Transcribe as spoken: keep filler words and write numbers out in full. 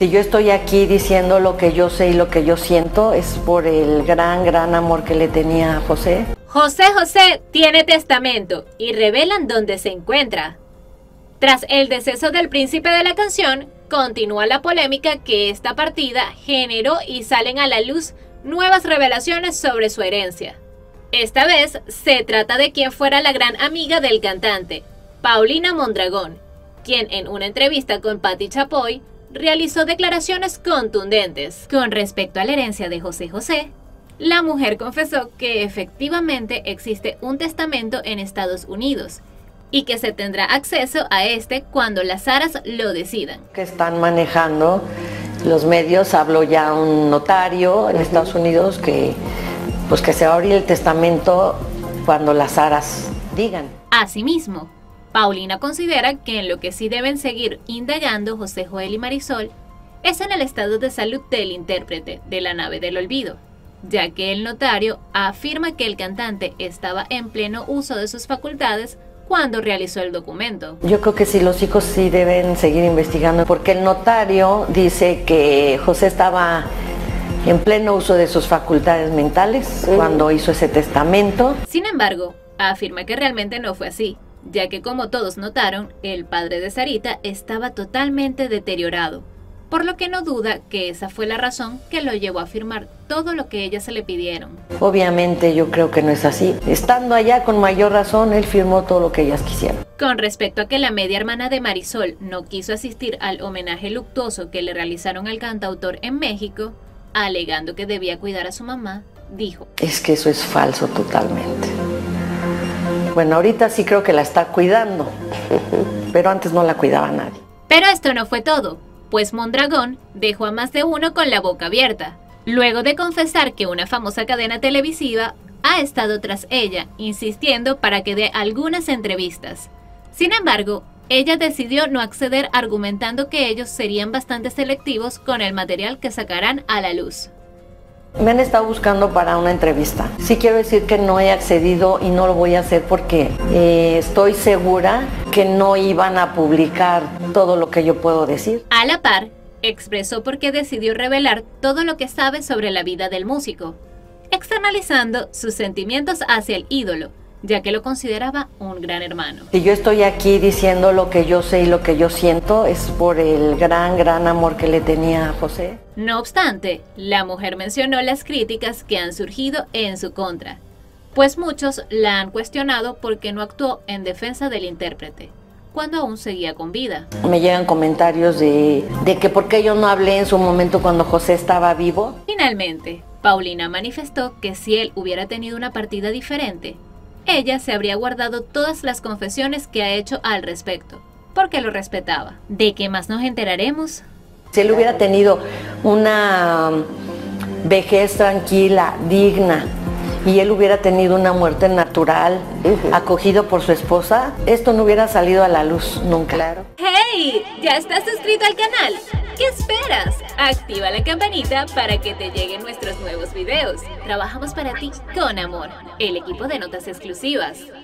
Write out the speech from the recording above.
Si yo estoy aquí diciendo lo que yo sé y lo que yo siento, es por el gran, gran amor que le tenía a José. José José tiene testamento y revelan dónde se encuentra. Tras el deceso del príncipe de la canción, continúa la polémica que esta partida generó y salen a la luz nuevas revelaciones sobre su herencia. Esta vez se trata de quien fuera la gran amiga del cantante, Paulina Mondragón, quien en una entrevista con Patty Chapoy realizó declaraciones contundentes. Con respecto a la herencia de José José, la mujer confesó que efectivamente existe un testamento en Estados Unidos y que se tendrá acceso a este cuando las aras lo decidan. Que están manejando los medios, habló ya un notario en Estados Unidos que... pues que se va a abrir el testamento cuando las aras digan. Asimismo, Paulina considera que en lo que sí deben seguir indagando José Joel y Marisol es en el estado de salud del intérprete de La Nave del Olvido, ya que el notario afirma que el cantante estaba en pleno uso de sus facultades cuando realizó el documento. Yo creo que sí, los chicos sí deben seguir investigando, porque el notario dice que José estaba en pleno uso de sus facultades mentales cuando hizo ese testamento. Sin embargo, afirma que realmente no fue así, ya que como todos notaron, el padre de Sarita estaba totalmente deteriorado, por lo que no duda que esa fue la razón que lo llevó a firmar todo lo que ellas se le pidieron. Obviamente yo creo que no es así. Estando allá con mayor razón, él firmó todo lo que ellas quisieron. Con respecto a que la media hermana de Marisol no quiso asistir al homenaje luctuoso que le realizaron al cantautor en México, alegando que debía cuidar a su mamá, dijo: es que eso es falso totalmente. Bueno, ahorita sí creo que la está cuidando, pero antes no la cuidaba nadie. Pero esto no fue todo, pues Mondragón dejó a más de uno con la boca abierta, luego de confesar que una famosa cadena televisiva ha estado tras ella, insistiendo para que dé algunas entrevistas. Sin embargo, ella decidió no acceder, argumentando que ellos serían bastante selectivos con el material que sacarán a la luz. Me han estado buscando para una entrevista. Sí quiero decir que no he accedido y no lo voy a hacer porque eh, estoy segura que no iban a publicar todo lo que yo puedo decir. A la par, expresó por qué decidió revelar todo lo que sabe sobre la vida del músico, externalizando sus sentimientos hacia el ídolo, ya que lo consideraba un gran hermano. Si yo estoy aquí diciendo lo que yo sé y lo que yo siento, es por el gran, gran amor que le tenía a José. No obstante, la mujer mencionó las críticas que han surgido en su contra, pues muchos la han cuestionado porque no actuó en defensa del intérprete cuando aún seguía con vida. Me llegan comentarios de, de que por qué yo no hablé en su momento cuando José estaba vivo. Finalmente, Paulina manifestó que si él hubiera tenido una partida diferente, ella se habría guardado todas las confesiones que ha hecho al respecto, porque lo respetaba. ¿De qué más nos enteraremos? Si él hubiera tenido una vejez tranquila, digna, y él hubiera tenido una muerte natural, uh-huh, acogido por su esposa, esto no hubiera salido a la luz nunca. Claro. ¡Hey! ¿Ya estás suscrito al canal? ¿Qué esperas? Activa la campanita para que te lleguen nuestros nuevos videos. Trabajamos para ti con amor, el equipo de notas exclusivas.